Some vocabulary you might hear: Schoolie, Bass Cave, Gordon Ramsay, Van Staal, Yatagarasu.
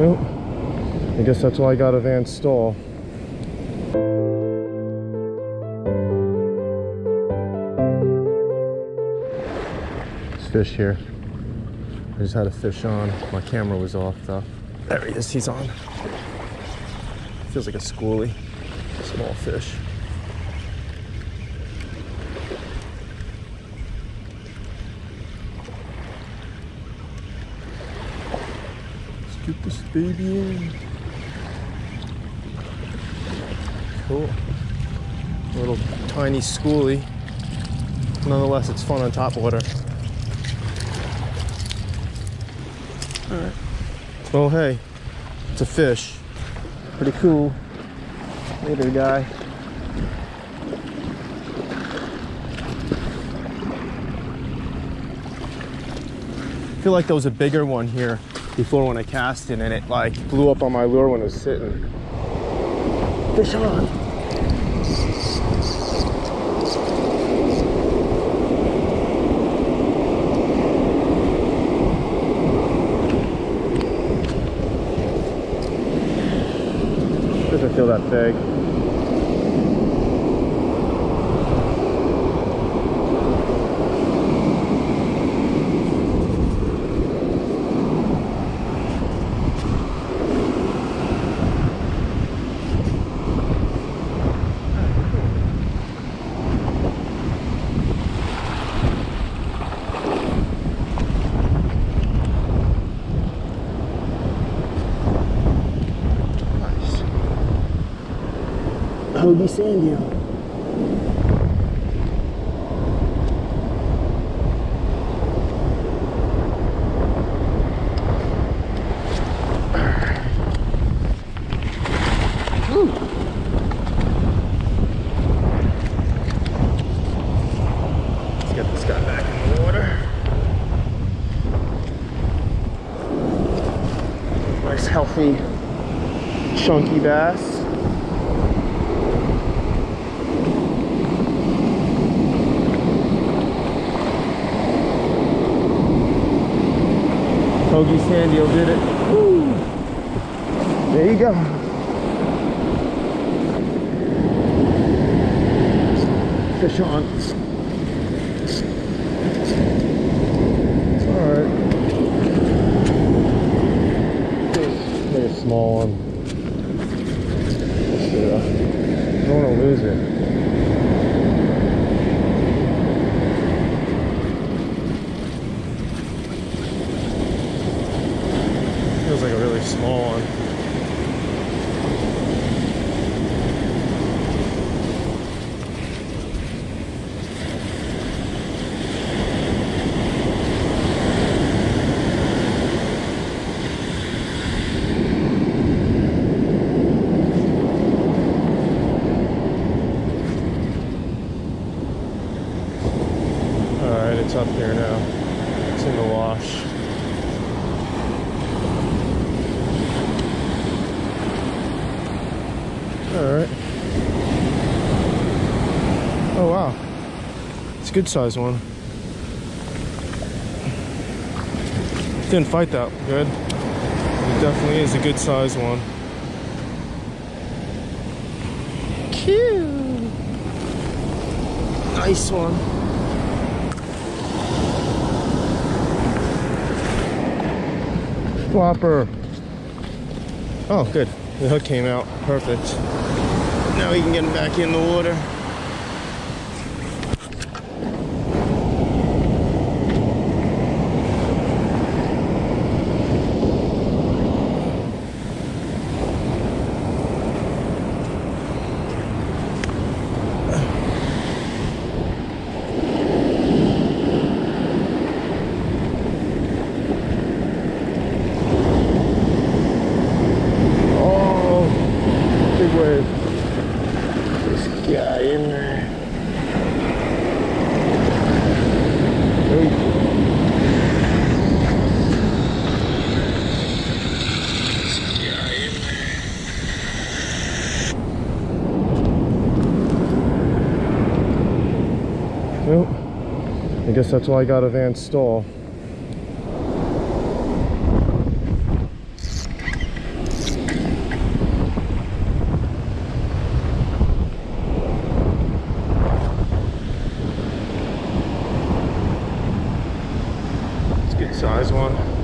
Nope. I guess that's why I got a Van Staal. There's fish here. I just had a fish on. My camera was off though. There he is, he's on. Feels like a schoolie. Small fish. Get this baby in. Cool. A little tiny schoolie. Nonetheless, it's fun on top water. Alright. Oh, hey. It's a fish. Pretty cool. Later, guy. I feel like there was a bigger one here before when I cast it, and it like blew up on my lure when it was sitting. Fish on! Doesn't feel that big. I would be seeing you. Let's get this guy back in the water. Nice, healthy, chunky bass. Hoagie Sandio did it. Woo. There you go. Fish on. Alright. There's a small one. I don't want to lose it. Feels like a really small one. Alright, it's up here now. It's in the wash. Alright. Oh wow. It's a good sized one. Didn't fight that good. It definitely is a good sized one. Cute. Nice one. Flopper. Oh good. The hook came out. Perfect. Now we can get him back in the water. This guy in there. Nope. I guess that's why I got a Van Staal. size one.